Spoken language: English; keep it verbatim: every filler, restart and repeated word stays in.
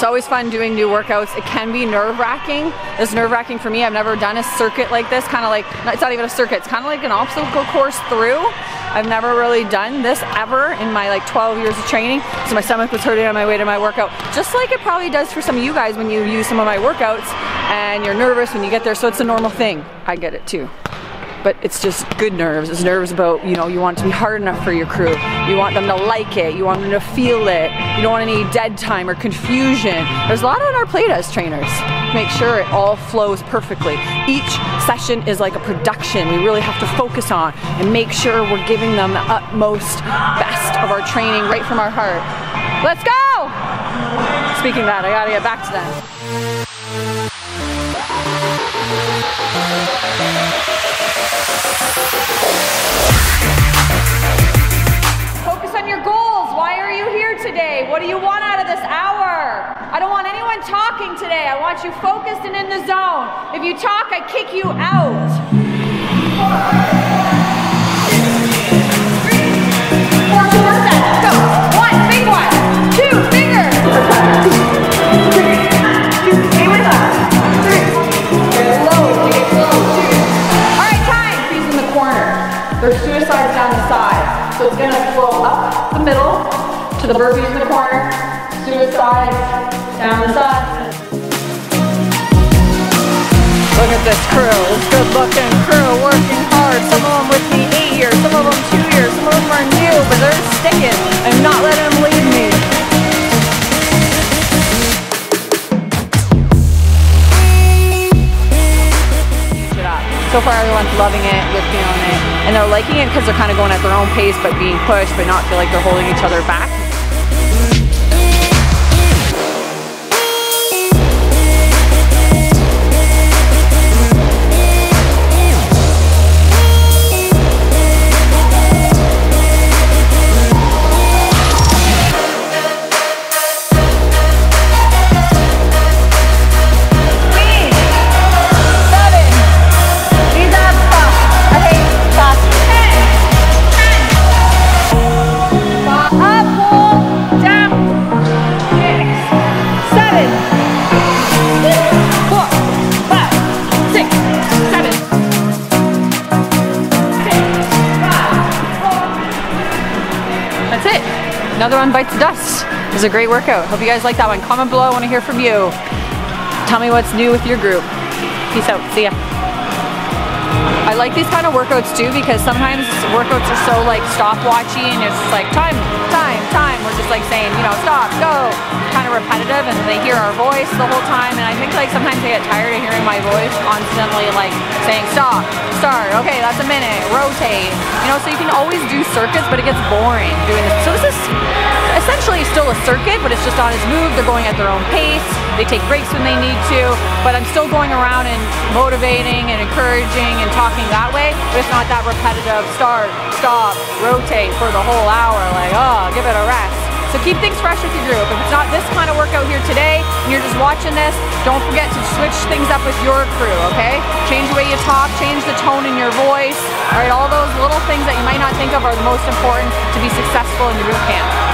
It's always fun doing new workouts. It can be nerve-wracking. It's nerve-wracking for me. I've never done a circuit like this, kind of like, it's not even a circuit, it's kind of like an obstacle course through. I've never really done this ever in my like twelve years of training, so my stomach was hurting on my way to my workout, just like it probably does for some of you guys when you use some of my workouts and you're nervous when you get there, so it's a normal thing. I get it too. But it's just good nerves. It's nerves about, you know, you want it to be hard enough for your crew. You want them to like it. You want them to feel it. You don't want any dead time or confusion. There's a lot on our plate as trainers to make sure it all flows perfectly. Each session is like a production we really have to focus on and make sure we're giving them the utmost best of our training right from our heart. Let's go! Speaking of that, I gotta get back to that. Focus on your goals. Why are you here today? What do you want out of this hour? I don't want anyone talking today. I want you focused and in the zone. If you talk, I kick you out. There's suicides down the side. So it's going to flow up the middle to the burpees in the corner, suicides down the side. Look at this crew, this good looking crew, working hard. Some of them with me eight years, some of them two years, some of them are new, but they're sticking. I'm not letting them leave me. So far everyone's loving it, lifting on it, and they're liking it because they're kind of going at their own pace but being pushed but not feel like they're holding each other back. Another one bites the dust. It was a great workout. Hope you guys like that one. Comment below, I want to hear from you. Tell me what's new with your group. Peace out, see ya. I like these kind of workouts too because sometimes workouts are so like stopwatchy and it's just like time, time, time. We're just like saying, you know, stop, go. Kind of repetitive, and they hear our voice the whole time, and I think like sometimes they get tired of hearing my voice constantly like saying stop, start, okay, that's a minute, rotate. You know, so you can always do circuits, but it gets boring doing this. So this is essentially still a circuit, but it's just on his move. They're going at their own pace. They take breaks when they need to, but I'm still going around and motivating and encouraging and talking that way, but it's not that repetitive start, stop, rotate for the whole hour, like, oh, give it a rest. So keep things fresh with your group. If it's not this kind of workout here today and you're just watching this, don't forget to switch things up with your crew, okay? Change the way you talk, change the tone in your voice, all right? All those little things that you might not think of are the most important to be successful in your boot camp.